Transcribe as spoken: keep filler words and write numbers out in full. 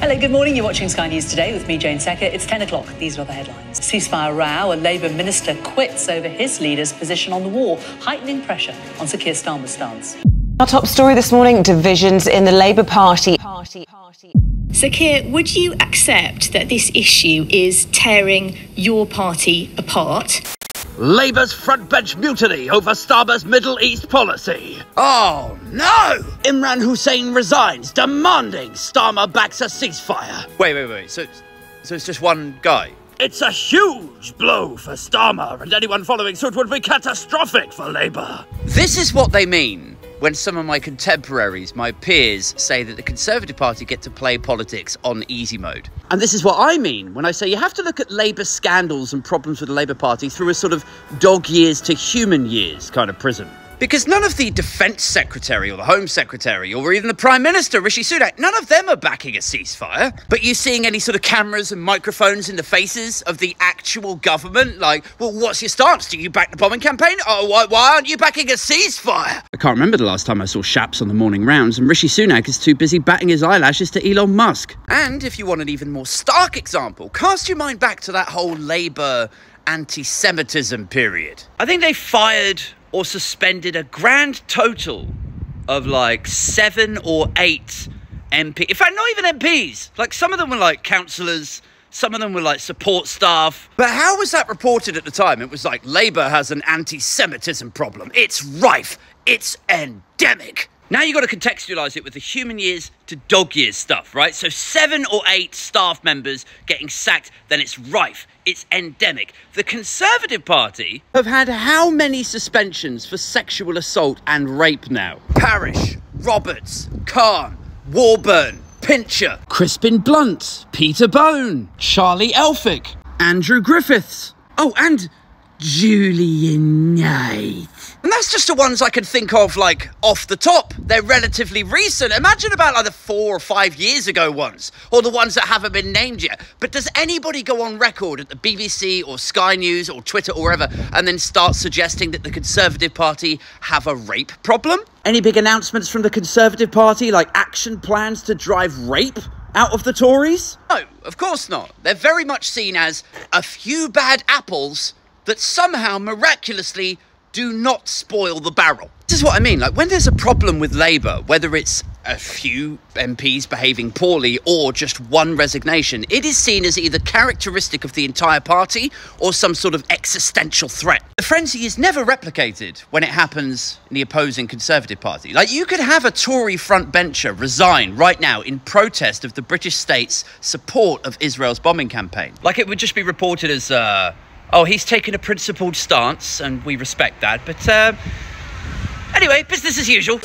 Hello, good morning. You're watching Sky News Today with me, Jane Secker. It's ten o'clock. These are the headlines. Ceasefire row. A Labour minister quits over his leader's position on the war, heightening pressure on Sir Keir Starmer's stance. Our top story this morning, divisions in the Labour Party. Party. Party. Sir Keir, would you accept that this issue is tearing your party apart? Labour's frontbench mutiny over Starmer's Middle East policy. Oh, no! Imran Hussein resigns, demanding Starmer backs a ceasefire. Wait, wait, wait, so, so it's just one guy? It's a huge blow for Starmer, and anyone following suit would be catastrophic for Labour. This is what they mean when some of my contemporaries, my peers, say that the Conservative Party get to play politics on easy mode. And this is what I mean when I say you have to look at Labour scandals and problems with the Labour Party through a sort of dog years to human years kind of prism. Because none of the Defence Secretary or the Home Secretary or even the Prime Minister, Rishi Sunak, none of them are backing a ceasefire. But you seeing any sort of cameras and microphones in the faces of the actual government? Like, well, what's your stance? Do you back the bombing campaign? Oh, why, why aren't you backing a ceasefire? I can't remember the last time I saw Shaps on the morning rounds, and Rishi Sunak is too busy batting his eyelashes to Elon Musk. And if you want an even more stark example, cast your mind back to that whole Labour anti-Semitism period. I think they fired or suspended a grand total of like seven or eight M Ps. In fact, not even M Ps. Like some of them were like councillors, some of them were like support staff. But how was that reported at the time? It was like, Labour has an anti-Semitism problem. It's rife, it's endemic. Now you've got to contextualise it with the human years to dog years stuff, right? So seven or eight staff members getting sacked, then it's rife, it's endemic. The Conservative Party have had how many suspensions for sexual assault and rape now? Parrish, Roberts, Khan, Warburn, Pincher, Crispin Blunt, Peter Bone, Charlie Elphick, Andrew Griffiths. Oh, and Julian Knight. And that's just the ones I can think of, like, off the top. They're relatively recent. Imagine about, like, the four or five years ago ones, or the ones that haven't been named yet. But does anybody go on record at the B B C or Sky News or Twitter or wherever and then start suggesting that the Conservative Party have a rape problem? Any big announcements from the Conservative Party, like action plans to drive rape out of the Tories? No, of course not. They're very much seen as a few bad apples that somehow miraculously do not spoil the barrel. This is what I mean, like when there's a problem with Labour, whether it's a few M Ps behaving poorly or just one resignation, it is seen as either characteristic of the entire party or some sort of existential threat. The frenzy is never replicated when it happens in the opposing Conservative Party. Like, you could have a Tory frontbencher resign right now in protest of the British state's support of Israel's bombing campaign. Like, it would just be reported as, uh... oh, he's taken a principled stance, and we respect that. But, uh, anyway, business as usual.